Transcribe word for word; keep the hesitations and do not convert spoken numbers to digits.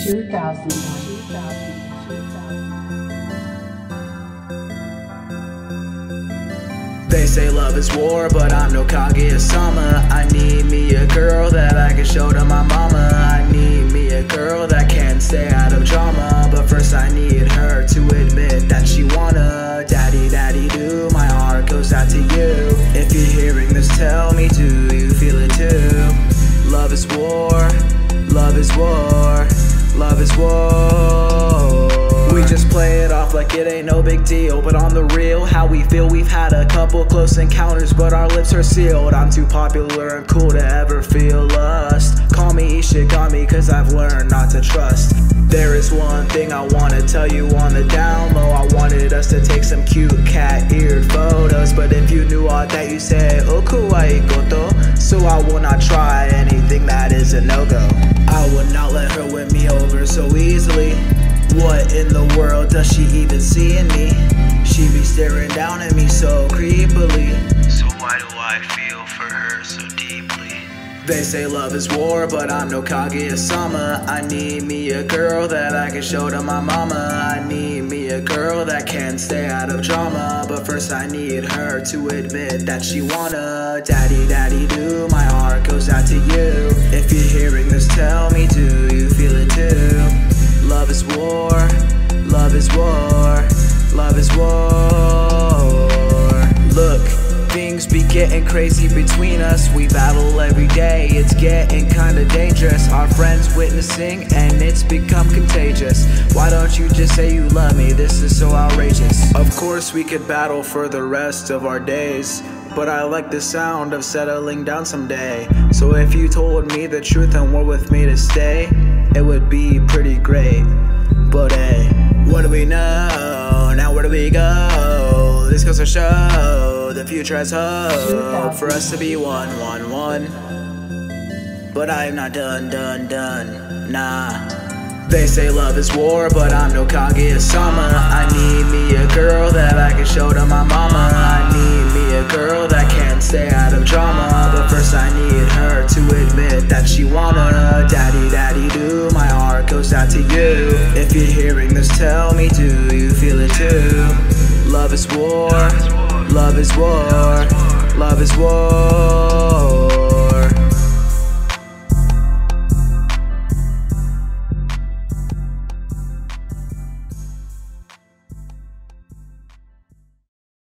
two thousand. They say love is war, but I'm no Kaguya-sama. I need me a girl that I can show to my mama. I need me a girl that can stay out of drama. But first I need her to admit that she wanna. Daddy, daddy, do, my heart goes out to you. If you're hearing this, tell me, do you feel it too? Love is war, love is war, love is war. We just play it off like it ain't no big deal, but on the real, how we feel. We've had a couple close encounters, but our lips are sealed. I'm too popular and cool to ever feel lust. Call me Ishigami, cause I've learned not to trust. There is one thing I wanna tell you on the down low. I wanted us to take some cute cat-eared photos, but if you knew all that, you say, oh, kawaii koto. So I will not try anything that is a no-go. I would not let her win me over so easily. What in the world does she even see in me? She be staring down at me so creepily. So why do I feel for her so deeply? They say love is war, but I'm no Kaguya-sama. I need me a girl that I can show to my mama. I need me a girl that can stay out of drama. But first I need her to admit that she wanna. Daddy, daddy, do, my heart goes out to you. If you're hearing this, tell me, do you feel it too? Love is war, love is war, love is war. Look, things be getting crazy between us. We battle every day, it's getting kinda dangerous. Our friends witnessing and it's become contagious. Why don't you just say you love me? This is so outrageous. Of course we could battle for the rest of our days, but I like the sound of settling down someday. So if you told me the truth and were with me to stay, it would be pretty great. But hey, what do we know? Now where do we go? This goes to show the future has hope for us to be one, one, one. But I am not done, done, done, nah. They say love is war, but I'm no Kaguya-sama. I need me a girl that I can show to my mama. I need me a girl that can stay out of drama. But first I need her to admit that she wanna. Daddy, daddy, do, my heart goes out to you. If you're hearing this, tell me, do you feel it too? Love is war, love is war, love is war.